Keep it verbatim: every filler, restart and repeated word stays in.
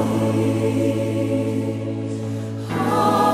Holy, holy.